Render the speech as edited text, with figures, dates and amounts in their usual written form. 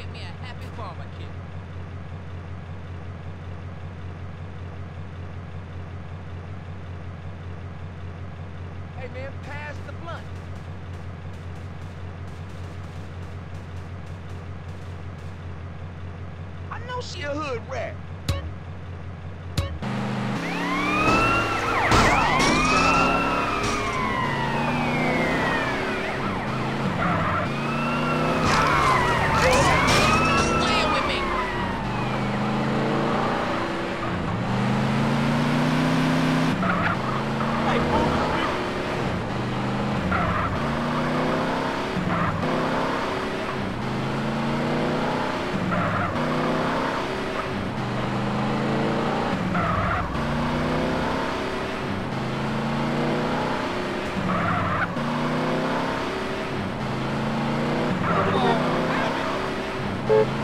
get me a happy barbecue. Hey man, pass the blunt. I know she a hood rat. Boop.